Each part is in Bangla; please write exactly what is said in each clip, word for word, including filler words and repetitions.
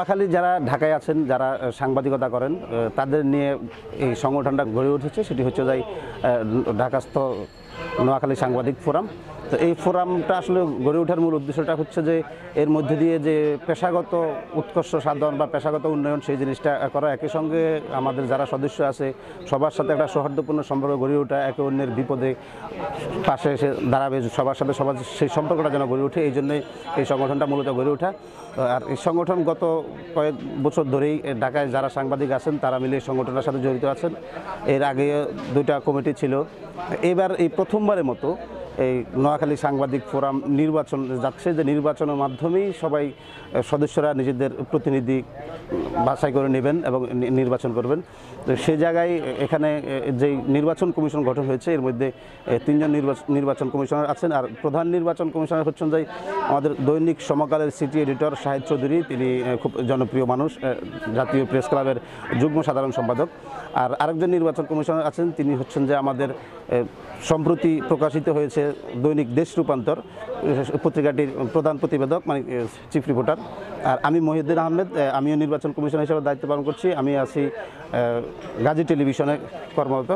নোয়াখালী যারা ঢাকায় আছেন যারা সাংবাদিকতা করেন তাদের নিয়ে এই সংগঠনটা গড়ে উঠেছে সেটি হচ্ছে যাই ঢাকাস্থ নোয়াখালী সাংবাদিক ফোরাম। তো এই ফোরামটা আসলে গড়ে ওঠার মূল উদ্দেশ্যটা হচ্ছে যে এর মধ্যে দিয়ে যে পেশাগত উৎকর্ষ সাধন বা পেশাগত উন্নয়ন সেই জিনিসটা করা, একই সঙ্গে আমাদের যারা সদস্য আছে সবার সাথে একটা সৌহার্দ্যপূর্ণ সম্পর্ক গড়ে ওঠা, একে অন্যের বিপদে পাশে এসে দাঁড়াবে সবার সাথে, সবার সেই সম্পর্কটা যেন গড়ে ওঠে এই জন্যই এই সংগঠনটা মূলত গড়ে ওঠা। আর এই সংগঠন গত কয়েক বছর ধরেই ঢাকায় যারা সাংবাদিক আছেন তারা মিলে এই সংগঠনের সাথে জড়িত আছেন। এর আগে দুইটা কমিটি ছিল, এবার এই প্রথমবারের মতো এই নোয়াখালী সাংবাদিক ফোরাম নির্বাচন যাচ্ছে, যে নির্বাচনের মাধ্যমেই সবাই সদস্যরা নিজেদের প্রতিনিধি বাছাই করে নেবেন এবং নির্বাচন করবেন। তো সেই জায়গায় এখানে যে নির্বাচন কমিশন গঠন হয়েছে এর মধ্যে তিনজন নির্বাচন কমিশনার আছেন। আর প্রধান নির্বাচন কমিশনার হচ্ছেন যে আমাদের দৈনিক সমকালের সিটি এডিটর শাহেদ চৌধুরী, তিনি খুব জনপ্রিয় মানুষ, জাতীয় প্রেস ক্লাবের যুগ্ম সাধারণ সম্পাদক। আর আরেকজন নির্বাচন কমিশনার আছেন তিনি হচ্ছেন যে আমাদের সম্প্রতি প্রকাশিত হয়েছে দৈনিক দেশ রূপান্তর পত্রিকাটির প্রধান প্রতিবেদক মানে চিফ রিপোর্টার। আর আমি মহিউদ্দিন আহমেদ, আমিও নির্বাচন কমিশনার হিসেবে দায়িত্ব পালন করছি, আমি আছি গাজী টেলিভিশনে কর্মরত।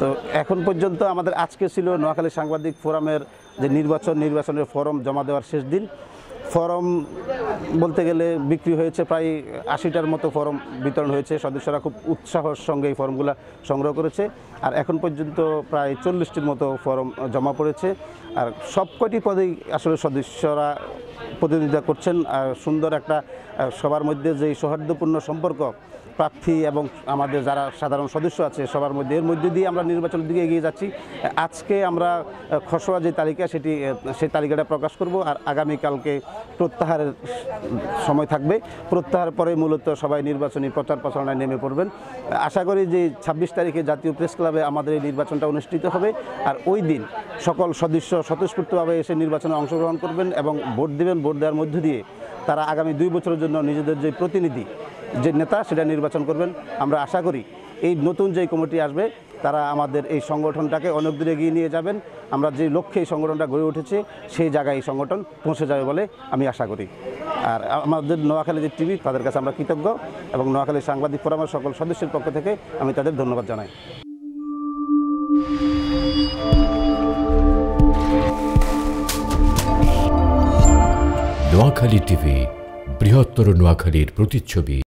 তো এখন পর্যন্ত আমাদের আজকে ছিল নোয়াখালী সাংবাদিক ফোরামের যে নির্বাচন নির্বাচনের ফরম জমা দেওয়ার শেষ দিন। ফরম বলতে গেলে বিক্রি হয়েছে প্রায় আশিটার মতো ফরম বিতরণ হয়েছে, সদস্যরা খুব উৎসাহের সঙ্গে এই ফরমগুলো সংগ্রহ করেছে। আর এখন পর্যন্ত প্রায় চল্লিশটির মতো ফরম জমা পড়েছে। আর সবকটি পদেই আসলে সদস্যরা প্রতিনিধিত্ব করছেন। আর সুন্দর একটা সবার মধ্যে যে সৌহার্দ্যপূর্ণ সম্পর্ক প্রার্থী এবং আমাদের যারা সাধারণ সদস্য আছে সবার মধ্যে, এর মধ্যে দিয়ে আমরা নির্বাচনের দিকে এগিয়ে যাচ্ছি। আজকে আমরা খসড়া যে তালিকা সেটি সেই তালিকাটা প্রকাশ করব। আর আগামীকালকে প্রত্যাহারের সময় থাকবে, প্রত্যাহার পরে মূলত সবাই নির্বাচনী প্রচার প্রচারণায় নেমে পড়বেন। আশা করি যে ছাব্বিশ তারিখে জাতীয় প্রেস ক্লাবে আমাদের এই নির্বাচনটা অনুষ্ঠিত হবে। আর ওই দিন সকল সদস্য স্বতঃস্ফূর্তভাবে এসে নির্বাচনে অংশগ্রহণ করবেন এবং ভোট দেবেন। ভোট দেওয়ার মধ্য দিয়ে তারা আগামী দুই বছরের জন্য নিজেদের যে প্রতিনিধি যে নেতা সেটা নির্বাচন করবেন। আমরা আশা করি এই নতুন যে কমিটি আসবে তারা আমাদের এই সংগঠনটাকে অনেক দূরে এগিয়ে নিয়ে যাবেন। আমরা যে লক্ষ্যে এই সংগঠনটা গড়ে উঠেছে সেই জায়গায় এই সংগঠন পৌঁছে যাবে বলে আমি আশা করি। আর আমাদের নোয়াখালী যে টিভি তাদের কাছে আমরা কৃতজ্ঞ এবং নোয়াখালী সাংবাদিক ফোরামের সকল সদস্যের পক্ষ থেকে আমি তাদের ধন্যবাদ জানাই। নোয়াখালী টিভি, বৃহত্তর নোয়াখালীর প্রতিচ্ছবি।